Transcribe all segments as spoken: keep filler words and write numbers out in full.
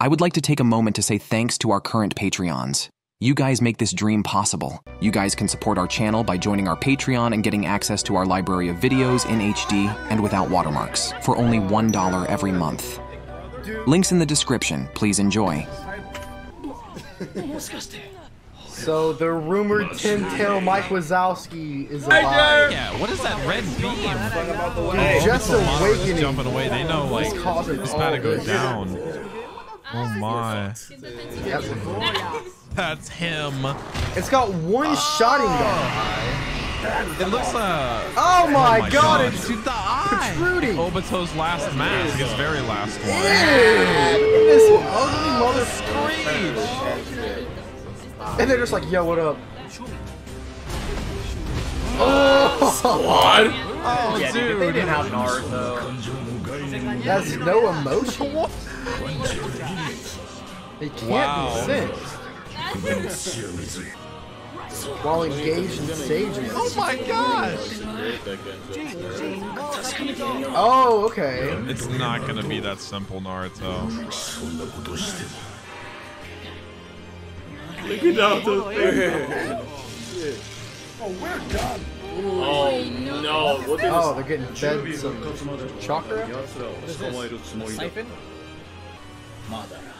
I would like to take a moment to say thanks to our current Patreons. You guys make this dream possible. You guys can support our channel by joining our Patreon and getting access to our library of videos in H D and without watermarks for only one dollar every month. Links in the description. Please enjoy. So the rumored Ten-Tail Mike Wazowski is alive. Yeah, what is that red beam? Dude, just awakening. Jumping away. They know like it's about to go down. Oh my. That's him. It's got one shot in there. It looks uh. Oh my, oh my god, god! It's, it's the eye. Protruding. Obito's last mask, his very last one. Ew. This ugly mother screech. And they're just like, yo, what up? Oh, squad. Oh, yeah, dude, they didn't have Naruto. That's no emotion. They can't wow. be sensed. While engaged in sages. Oh my god! Oh, okay. It's not gonna be that simple, Naruto. Look at that. Oh, we're done. Oh no! What is oh, they're getting fed some chakra. What is this? Siphon? Madara.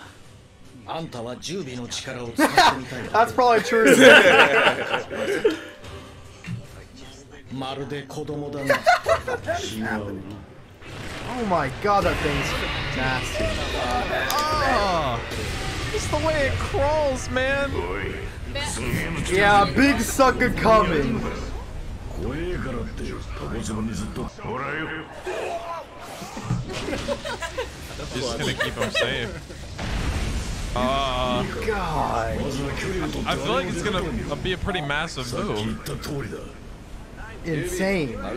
That's probably true. Oh my god, that thing's nasty. Oh, it's the way it crawls, man. Yeah, big sucker coming. Just gonna keep him safe. Uh, God. I feel like it's gonna be a pretty massive move. Insane. Aw,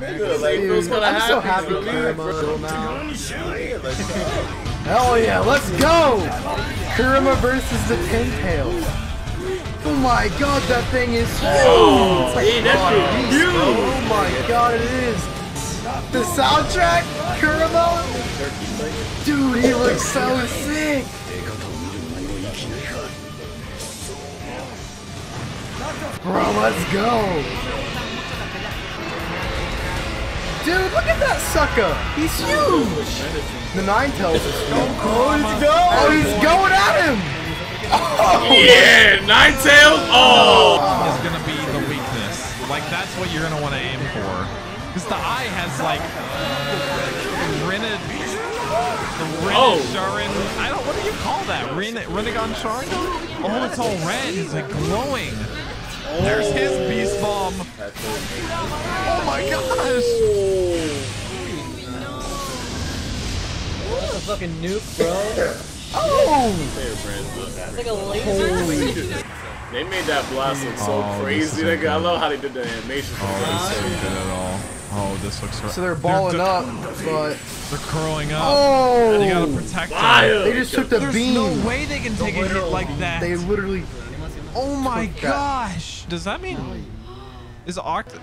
dude, I'm so happy Kurama. Hell yeah, let's go! Kurama versus the Ten-Tails. Oh my god, that thing is huge! Oh, like, hey, that's huge! Oh my god, it is! The soundtrack, Kurama? Dude, he looks so sick! Bro, let's go! Dude, look at that sucker! He's huge! The Nine-Tails is huge. Oh, let's go! Oh, he's going at him! Oh! Yeah! Nine-Tails! Oh! It's gonna be the weakness. Like, that's what you're gonna want to aim for. Because the eye has like uh, Rinnegan, the Rinnegan oh. Sharin. I don't. What do you call that? Rinnegan Sharin? Oh, it's all red. It's like glowing. Oh. There's his beast bomb. Oh my gosh! What a fucking nuke, bro! Oh! It's like a laser. Holy. They made that blast look so oh, crazy. Like, I love how they did the animation. Oh, this isn't good at all. Oh, this looks right. So they're balling they're up, but they're curling up. Oh! And you gotta protect them. They just took the There's beam. There's no way they can take a hit like that. They literally. Oh my gosh! That. Does that mean is Oct?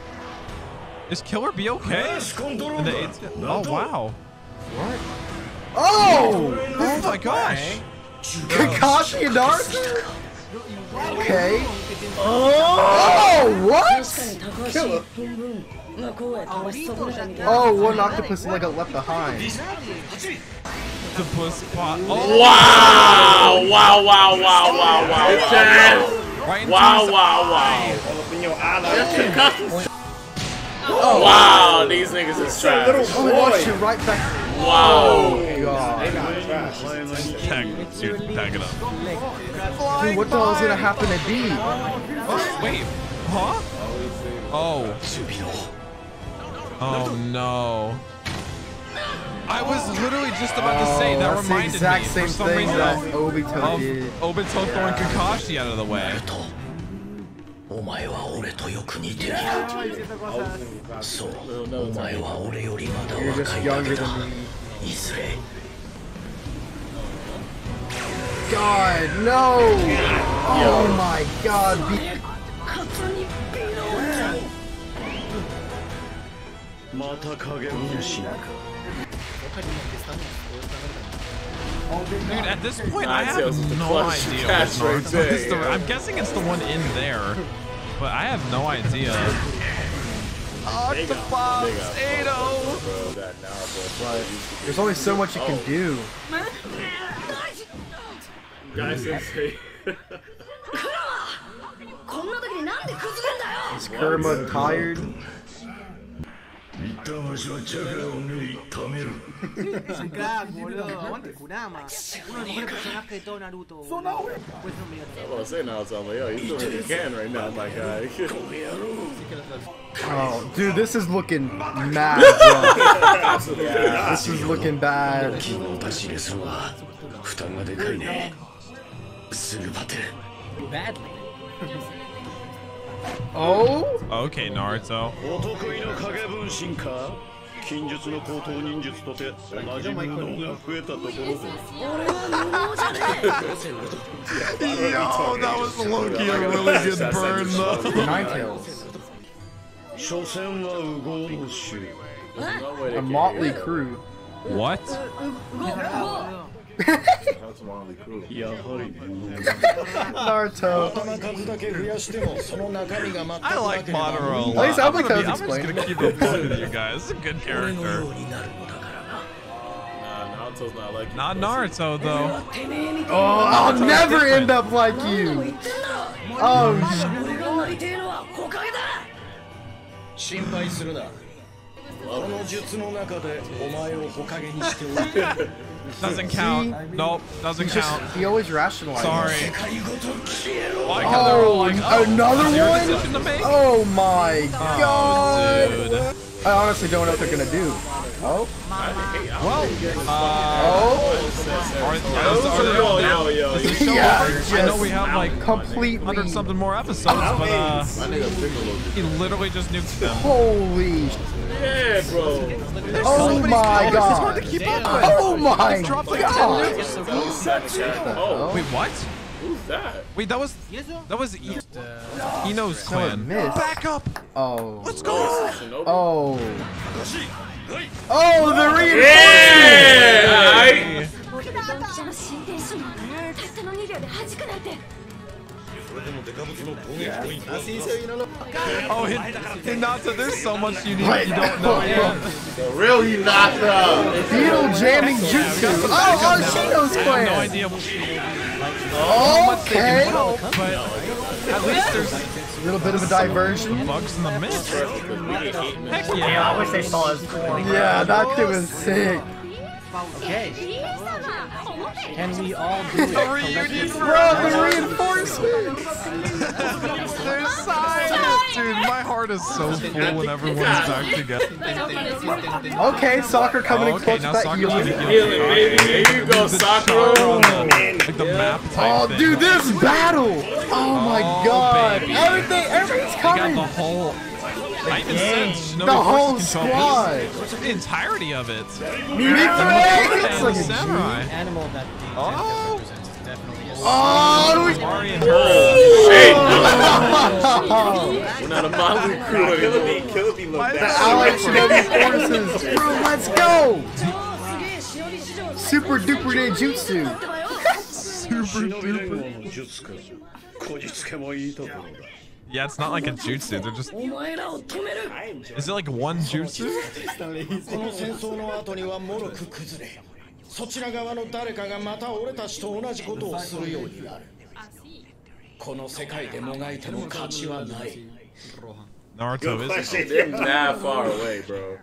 Is Killer B okay? The, oh wow! What? Oh! Oh my gosh! Kakashi and Naruto. Okay. Oh, oh what? Killer. Oh, one octopus leg left behind. Octopus pot. Oh. Wow! Wow! Wow! Wow! Wow! Wow! Right wow! Wow! Wow! Oh, wow! These niggas is trash. Oh, right back. Wow! Oh, God. Tag, dude, tag it up. Dude, what the hell is gonna happen to D? Oh, wait, huh? Oh. Oh no. I was literally just about to say that oh, reminded exact me same for some thing reason that Obito did. Obito throwing Kakashi out of the way. You're just younger than me. God, no! Oh Yo. My god! Dude, at this point, I have no idea what Naruto is the, I'm guessing it's the one in there, but I have no idea. Octopops, eight oh! There's only so much you can do. Guys, sensei. Is Kurama tired? So now we're well, say now it's like, yo, he's doing what he can right now, my guy. Oh, dude, this is looking mad. Yeah, this is looking bad. Badly. Oh? Okay, Naruto. Yo, that was Loki, a really good burn though. Nine-Tails. A motley crew. What? Yeah. Naruto. I like Madara a lot. At least I like how it's explained. I'm just gonna keep it fun with you guys. It's a good character. Nah, Naruto's not like you. Not Naruto though. Oh, I'll Naruto's never different. End up like you. Oh shit. Doesn't count. He, nope, doesn't he count. Just, he always rationalizes. Sorry. Why oh, like, oh, another one? Oh my god. Oh, I honestly don't know what they're gonna do. Oh. Well. Uh, oh. Yeah, I know we have like completely hundred something more episodes, but uh, he literally just nuked them. Holy. Yeah, bro. There's oh my god. It's hard to keep up with. Oh my just dropped like god. ten oh. Wait, what? Who's that? Wait, that was that was e uh, Ino's clan. Back up. Oh. Let's go. Oh. Oh, the reinforcement. Yeah. Yeah. Oh, Hinata, there's so much you, need, you don't know yet. The real Hinata. Beetle jamming jutsu. Oh, oh, Shino's clan. I have no idea what she did. Oh, okay. Help, but at least there's... A little bit of a diversion. Bugs in the mist. Heck yeah. Yeah, I wish they saw us. Yeah, that shit was sick. Okay. Can we all do it? The reunion for the reinforcements! They're silent! Dude, my heart is so full when everyone's back together. Okay, Sakura coming oh, okay, in close to that healing. Here you go, Sakura! Like the map type thing. Oh, dude, this battle! Oh my oh, god! Baby. Everything, everything's coming! You got the whole... I even sense the whole squad. The entirety of it. It's like a samurai. Oh. Oh. We're not a motley crew. Killer B, Killer B, look at forces. Bro, let's go. Super duper de jutsu. Super duper jutsu. Yeah, it's not like a jutsu, they're just... Is it like one jutsu? Naruto isn't that far away, bro.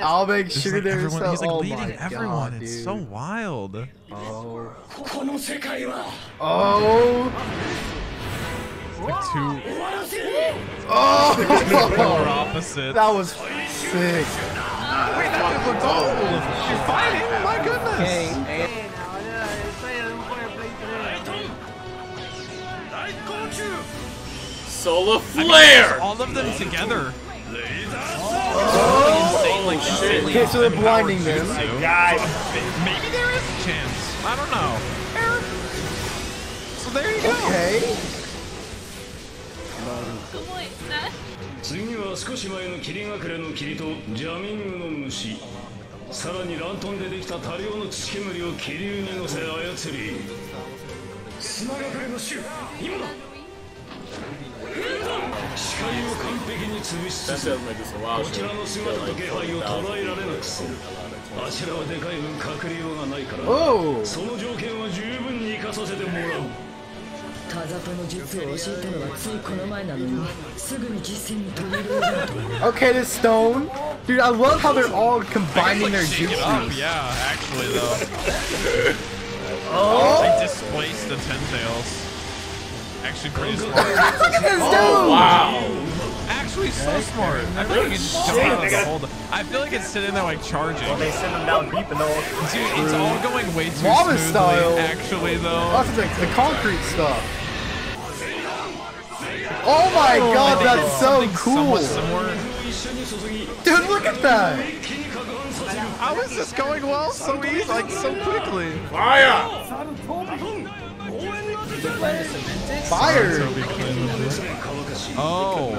I'll make sure like there's everyone, he's like oh leading everyone. God, it's so wild. Oh. Oh. It's like two. Oh. Polar opposite. That was sick. Wait, that looked old. You're fighting? My goodness. Hey. Solar flare. I mean, all of them together. Oh, oh, like shit. Okay, so they're blinding them. Guys, maybe there is a chance. I don't know. So there you go. Okay. That sounds like it's a wild show. Whoa! Okay, the stone. Dude, I love how they're all combining their jutsus. Yeah, actually though. Oh! They displaced the Ten-Tails. Actually pretty smart. Look at this dude! Oh, wow! Actually so smart. I feel like it's just hold it. I feel like it's sitting there like charging. Well, they send them down deep and all. Dude, it's all going way too smoothly, style. Actually though. That's the, the concrete stuff. Oh my oh, god, that's so cool! Dude, look at that! How is this going well so easy, like so quickly? Fire! Fire! Oh!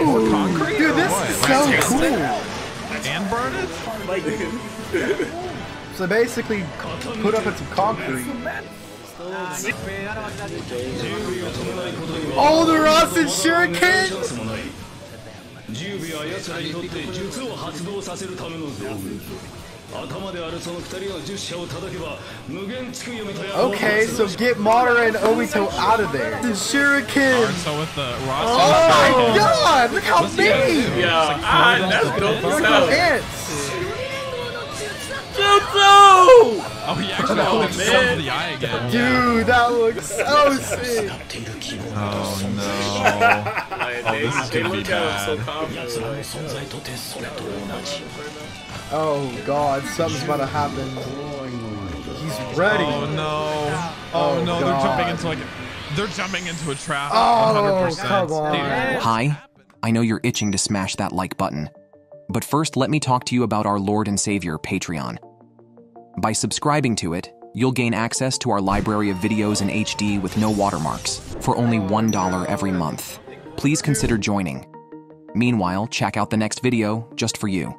Ooh. Concrete? Dude, this is so cool! And burn it? So basically, put up some concrete. Oh, the Rasen Shuriken! Okay, so get Madara and Obito out of there. The Shuriken! Oh my god! Look how big! Yeah, ah, that's dope. Look at the ants! Jutsu! Oh, he actually opened himself the eye again. Dude, that looks so sick. Oh no. Oh, this is gonna be bad. Oh god, something's about to happen. He's ready. Oh no. Oh no, they're jumping into like a, they're jumping into a trap. Oh, one hundred percent. Come on. Hi, I know you're itching to smash that like button. But first, let me talk to you about our Lord and Savior, Patreon. By subscribing to it, you'll gain access to our library of videos in H D with no watermarks for only one dollar every month. Please consider joining. Meanwhile, check out the next video just for you.